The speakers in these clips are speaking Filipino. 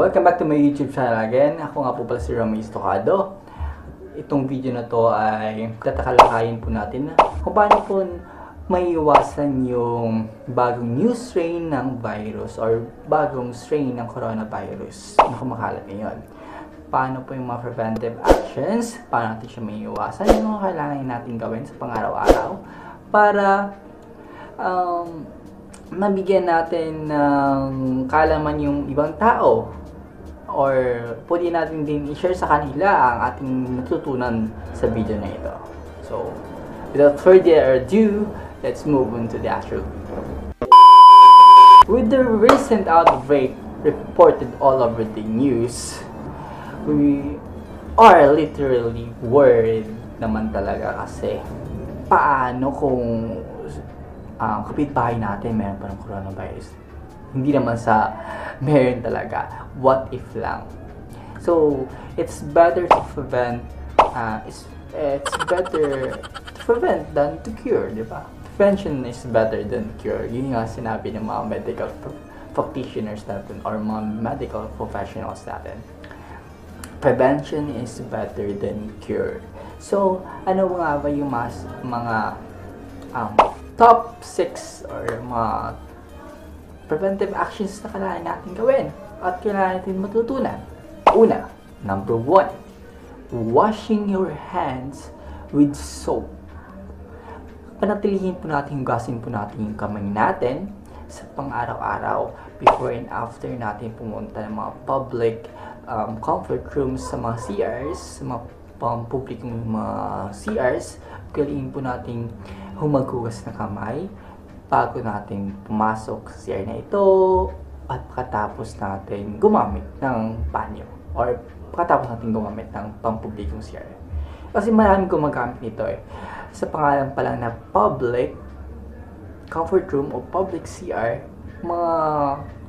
Welcome back to my YouTube channel again. Ako nga po pala si Romeo Estocado. Itong video na to ay tatalakayin po natin kung paano po maiiwasan yung bagong new strain ng virus or bagong strain ng coronavirus na kumakalat ngayon. Paano po yung mga preventive actions, paano natin siya maiiwasan, yung mga kailangan natin gawin sa pangaraw-araw para mabigyan natin ng kaalaman yung ibang tao or pwede natin din i-share sa kanila ang ating natutunan sa video na ito. So, without further ado, let's move on to the actual video. With the recent outbreak reported all over the news, we are literally worried naman talaga kasi paano kung kapitbahay natin meron pa ng coronavirus? Hindi naman sa meron talaga. What if lang? So, it's better to prevent than to cure, di ba? Prevention is better than cure. Yun nga sinabi ng mga medical practitioners natin or mga medical professionals natin. Prevention is better than cure. So, ano nga ba yung mga top 6 or mga preventive actions na kailangan natin gawin at kailangan natin matutunan. Una, number 1, washing your hands with soap. Panatilihin po natin, hugasin po natin yung kamay natin sa pang-araw-araw before and after natin pumunta ng mga public comfort rooms sa mga CRs, sa mga pampublikong mga CRs. Kailangan po natin humagugas ng kamay bago natin pumasok sa CR na ito at pagkatapos natin gumamit ng banyo or pagkatapos natin gumamit ng pampublikong CR. Kasi maraming gumagamit nito eh. Sa pangalan pa lang na public comfort room o public CR, mga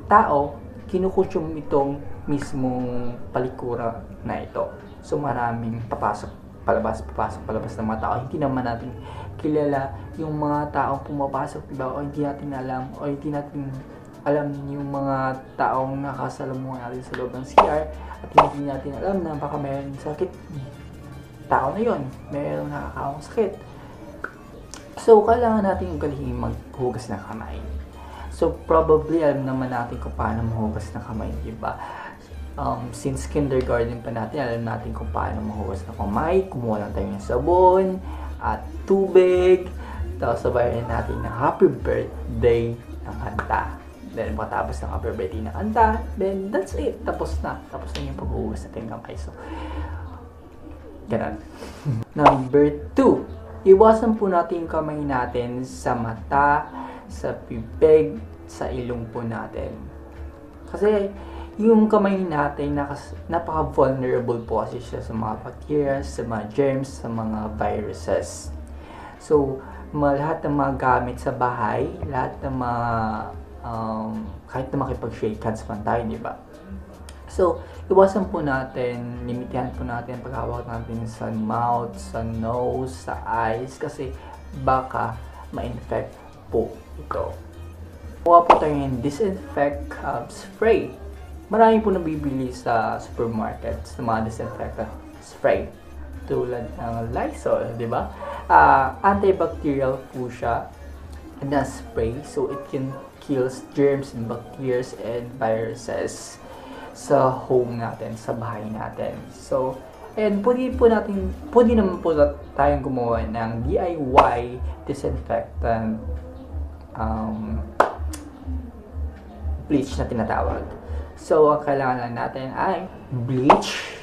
tao kinukonsume itong mismong palikura na ito. So maraming papasok palabas ng mga tao. Hindi naman natin kilala yung mga taong pumapasok, diba? O hindi natin alam, o hindi natin alam yung mga taong nakasalamuhan natin sa loob ng CR at hindi natin alam na baka mayroong sakit tao na yun, mayroong nakakawang sakit. So kailangan natin ugalihin maghugas ng kamay. So probably alam naman natin kung paano maghugas ng kamay, diba? Since kindergarten pa natin, alam natin kung paano mahugas na kamay. Kumuha lang tayo ng sabon at tubig. Tapos sabayan natin ng happy birthday ng kanta. Then matapos ng happy birthday ng kanta, then that's it. Tapos na. Tapos na yung paghugas natin ng kamay. So, ganun. Number 2, iwasan po natin yung kamay natin sa mata, sa bibig, sa ilong po natin. Kasi yung kamay natin, napaka-vulnerable po kasi siya sa mga bacteria, sa mga germs, sa mga viruses. So, lahat ng mga gamit sa bahay, lahat ng mga, kahit na makipag-shake hands man tayo, di ba? So, iwasan po natin, limitihan po natin paghawak natin sa mouth, sa nose, sa eyes, kasi baka ma-infect po ito. Kuha po tayo yung disinfect spray. Marami po nabibili sa supermarkets ng mga disinfectant spray tulad ng Lysol, di ba? Antibacterial po siya na spray, so it can kill germs and bacteria and viruses sa home natin, sa bahay natin. So, and pwede naman po tayong gumawa ng DIY disinfectant bleach na tinatawag. So, ang kailangan lang natin ay bleach,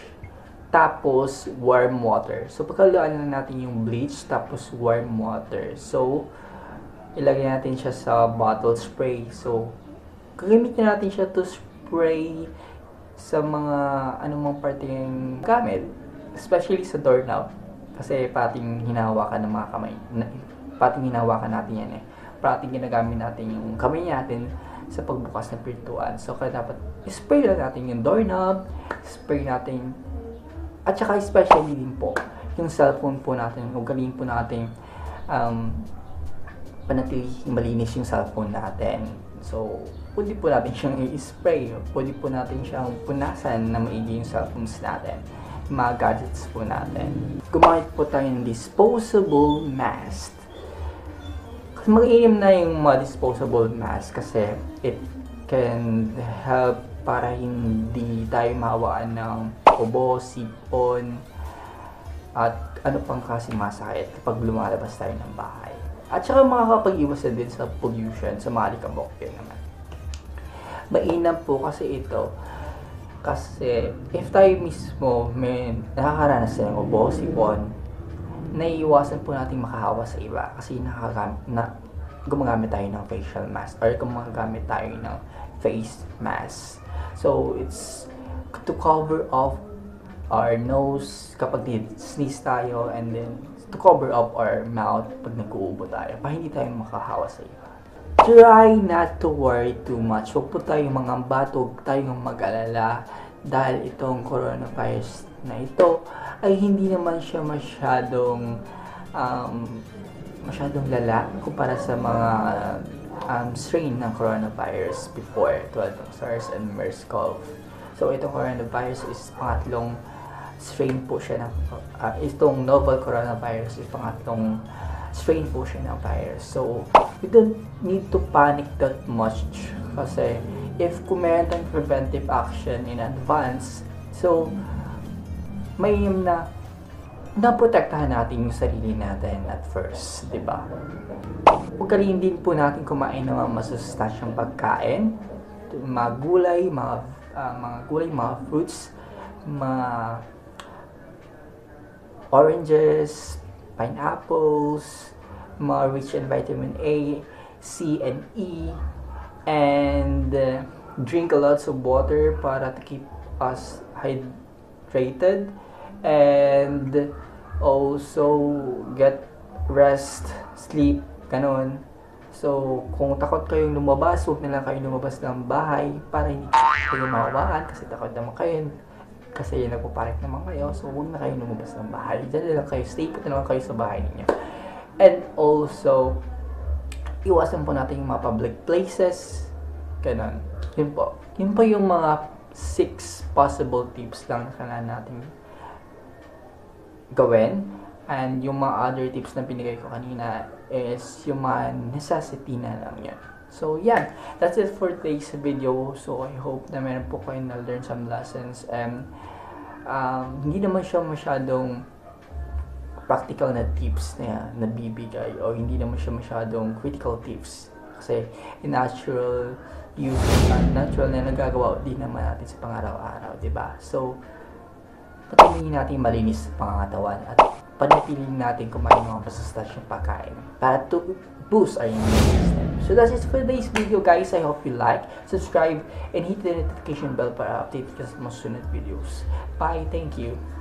tapos warm water. So, pagkaluan lang natin yung bleach, tapos warm water. So, ilagay natin siya sa bottle spray. So, gagamitin natin siya to spray sa mga anumang parteng gamit. Especially sa doorknob. Kasi pating hinahawakan ng mga kamay. Pating hinahawakan natin yan eh. Pating ginagamit natin yung kamay natin sa pagbukas ng pintuan. So, kaya dapat spray lang natin yung doorknob, spray natin, at saka especially din po, yung cellphone po natin, ugaliin po natin, panatilihin malinis yung cellphone natin. So, pwede po natin siyang i-spray, pwede po natin siyang punasan na maigi yung cellphones natin, mga gadgets po natin. Gumamit po tayo ng disposable mask. Mag-inim na yung mga disposable mask kasi it can help para hindi tayo mahawaan ng ubo, sipon, at ano pang kasi masakit kapag lumalabas tayo ng bahay. At saka makakapag-iwas na din sa pollution, sa malikabok yun naman. Mainam po kasi ito. Kasi if tayo mismo may nakakaranas ng ubo, sipon, naiiwasan po natin makahawa sa iba. Kasi gumagamit tayo ng facial mask or gumagamit tayo ng face mask. So it's to cover off our nose kapag sneeze tayo, and then to cover up our mouth pag nag-uubo tayo, para hindi tayo makahawa sa iba. Try not to worry too much. Huwag po tayong mangamba, huwag tayong mag-alala dahil itong coronavirus na ito ay hindi naman siya masyadong lala kumpara sa mga strain ng coronavirus before, tulad ng SARS and MERS-CoV. So itong coronavirus is pangatlong strain po siya ng itong novel coronavirus is pangatlong strain po siya ng virus. So we don't need to panic that much kasi if kumain tayong preventive action in advance, so mainam na naprotektahan natin yung sarili natin at first, di ba? Huwag din po natin kumain ng mga masustansyang pagkain, mga gulay, mga fruits, mga oranges, pineapples, mga rich in vitamin A, C, and E, and drink a lot of water para to keep us hydrated, and also get rest, sleep, ganun. So, kung takot kayong lumabas, huwag na lang kayo lumabas ng bahay para hindi kayo mawawaan kasi takot naman kayo. Kasi nagpapanik naman kayo, so huwag na kayo lumabas ng bahay. Diyan na lang kayo, stay put na lang kayo sa bahay ninyo. And also, iwasan po natin yung mga public places. Ganun. Yun po. Yun po yung mga 6 possible tips lang na kailangan natin gawin, and yung mga other tips na binigay ko kanina is yung mga necessity na lang yan. So yeah, that's it for today's video. So I hope na meron po kayo na learn some lessons, and hindi naman siya masyadong practical na tips na nabibigay, o hindi naman siya masyadong critical tips kasi natural usage, natural na nagagawa din naman natin sa pangaraw-araw, diba? So patingin natin malinis sa pangangatawan at panipiling natin kumain ng mga masustansyang pagkain para to boost our immune system. So that's it for today's video, guys. I hope you like, subscribe, and hit the notification bell para update ka sa mga sunod videos. Bye! Thank you!